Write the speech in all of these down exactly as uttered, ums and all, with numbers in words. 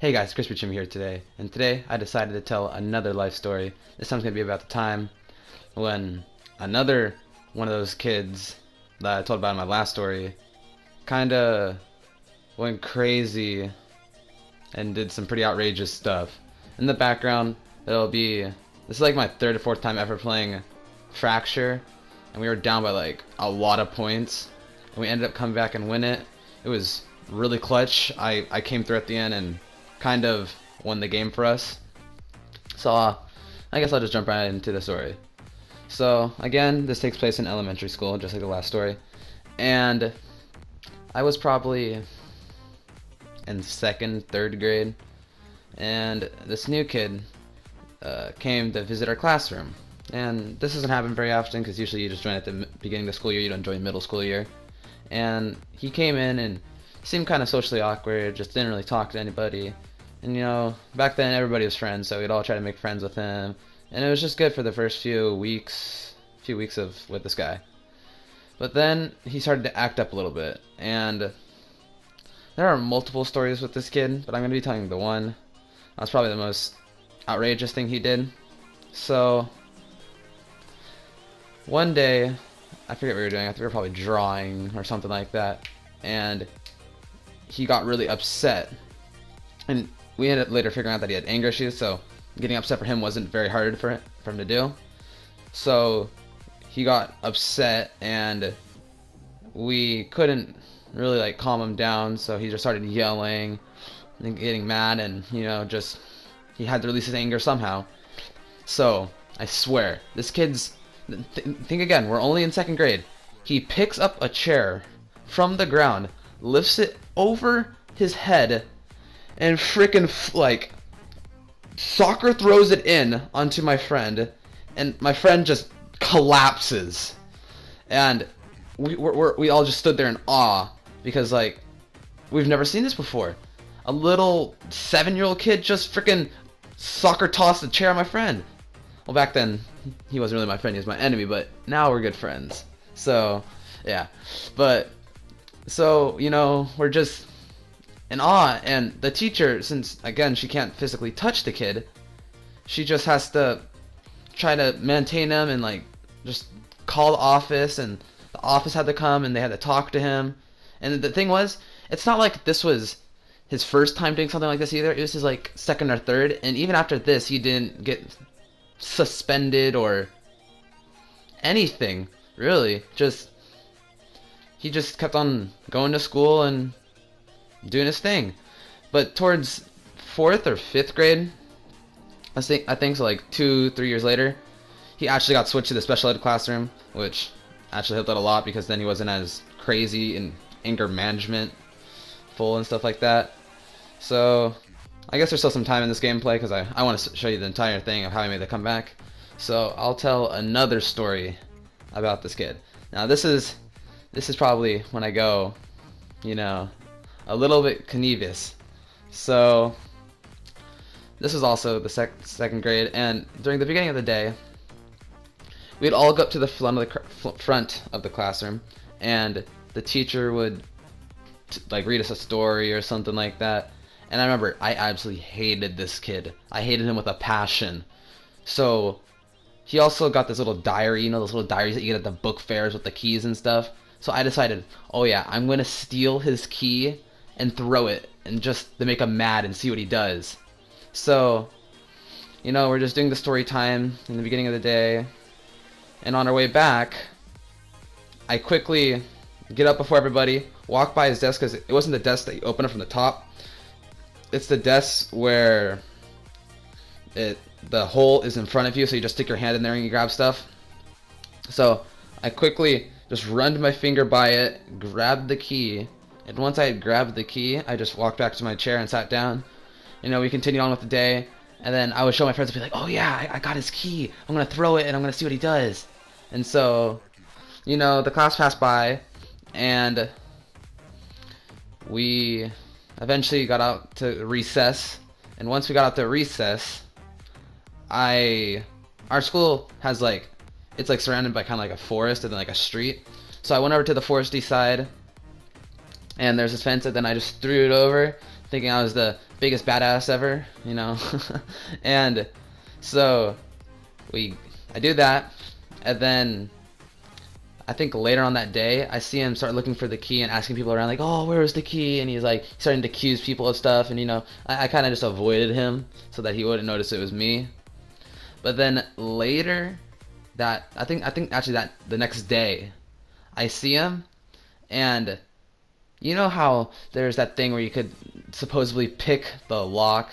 Hey guys, CrispyChimi here today, and today I decided to tell another life story. This time's gonna be about the time when another one of those kids that I told about in my last story kinda went crazy and did some pretty outrageous stuff. In the background, it'll be, this is like my third or fourth time ever playing Fracture, and we were down by like a lot of points, and we ended up coming back and win it. It was really clutch. I, I came through at the end and kind of won the game for us. So uh, I guess I'll just jump right into the story. So again, this takes place in elementary school, just like the last story. And I was probably in second, third grade. And this new kid uh, came to visit our classroom. And this doesn't happen very often because usually you just join at the beginning of the school year, you don't join middle school year. And he came in and seemed kind of socially awkward, just didn't really talk to anybody. And you know, back then everybody was friends, so we'd all try to make friends with him. And it was just good for the first few weeks, few weeks of with this guy. But then he started to act up a little bit. And there are multiple stories with this kid, but I'm going to be telling the one. That's probably the most outrageous thing he did. So one day, I forget what we were doing, I think we were probably drawing or something like that. And he got really upset, and we ended up later figuring out that he had anger issues, so getting upset for him wasn't very hard for him, for him to do. So he got upset and we couldn't really like calm him down, so he just started yelling and getting mad, and you know, just he had to release his anger somehow. So I swear this kid's th think again, we're only in second grade. He picks up a chair from the ground, lifts it over his head, and frickin' like soccer throws it in onto my friend, and my friend just collapses, and we we're, we all just stood there in awe because like we've never seen this before. A little seven-year-old kid just frickin' soccer tossed a chair at my friend. Well, back then he wasn't really my friend; he was my enemy. But now we're good friends. So yeah, but. So, you know, we're just in awe, and the teacher, since, again, she can't physically touch the kid, she just has to try to maintain him and, like, just call the office, and the office had to come, and they had to talk to him. And the thing was, it's not like this was his first time doing something like this either. It was his, like, second or third, and even after this, he didn't get suspended or anything, really. Just... he just kept on going to school and doing his thing. But towards fourth or fifth grade, I think I think so like two, three years later, he actually got switched to the special ed classroom, which actually helped out a lot because then he wasn't as crazy and anger management full and stuff like that. So I guess there's still some time in this gameplay because I, I want to show you the entire thing of how he made the comeback. So I'll tell another story about this kid. Now this is... This is probably when I go, you know, a little bit conniving. So this was also the sec second grade, and during the beginning of the day, we'd all go up to the front of the, cr front of the classroom, and the teacher would t like read us a story or something like that. And I remember I absolutely hated this kid. I hated him with a passion. So he also got this little diary, you know, those little diaries that you get at the book fairs with the keys and stuff. So I decided, oh yeah, I'm going to steal his key and throw it and just to make him mad and see what he does. So, you know, we're just doing the story time in the beginning of the day. And on our way back, I quickly get up before everybody, walk by his desk, because it wasn't the desk that you open up from the top. It's the desk where it the hole is in front of you, so you just stick your hand in there and you grab stuff. So I quickly... just runned my finger by it, grabbed the key, and once I had grabbed the key, I just walked back to my chair and sat down. You know, we continued on with the day, and then I would show my friends and be like, oh yeah, I, I got his key, I'm gonna throw it and I'm gonna see what he does. And so, you know, the class passed by, and we eventually got out to recess, and once we got out to recess, I, our school has like, it's like surrounded by kind of like a forest and then like a street. So I went over to the foresty side, and there's this fence, and then I just threw it over, thinking I was the biggest badass ever, you know. And so we I do that, and then I think later on that day I see him start looking for the key and asking people around, like, oh, where is the key? And he's like starting to accuse people of stuff, and you know, I, I kind of just avoided him so that he wouldn't notice it was me. But then later that I think I think actually that the next day I see him, and you know how there's that thing where you could supposedly pick the lock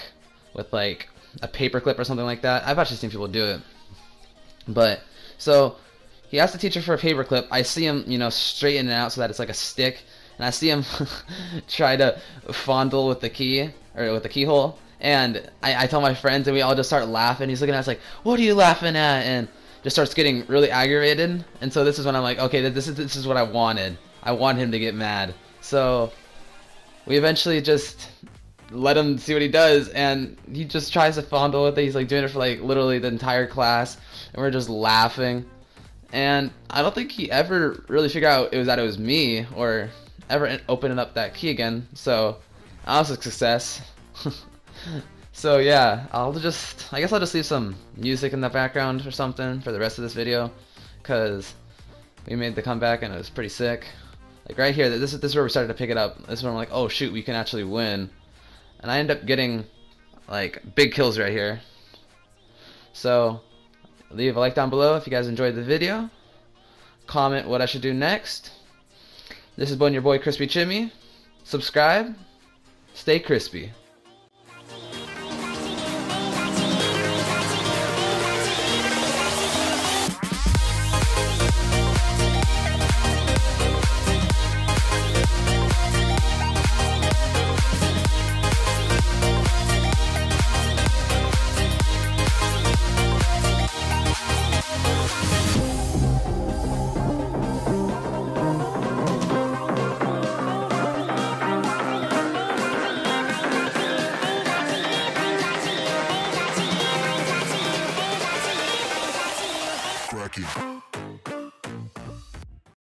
with like a paperclip or something like that? I've actually seen people do it. But so he asked the teacher for a paperclip. I see him, you know, straighten it out so that it's like a stick, and I see him try to fondle with the key or with the keyhole. And I, I tell my friends, and we all just start laughing. He's looking at us like, "What are you laughing at?" and just starts getting really aggravated. And so this is when I'm like, "Okay, this is this is what I wanted. I want him to get mad." So we eventually just let him see what he does, and he just tries to fondle with it. He's like doing it for like literally the entire class, and we're just laughing. And I don't think he ever really figured out it was that it was me, or ever opening up that key again. So that was a success. So yeah, I'll just I guess I'll just leave some music in the background or something for the rest of this video, because we made the comeback and it was pretty sick. Like right here, this is this is where we started to pick it up. This is where I'm like, oh shoot, we can actually win. And I end up getting like big kills right here. So leave a like down below if you guys enjoyed the video. Comment what I should do next. This has been your boy Crispy Chimmy. Subscribe. Stay crispy. Fracture.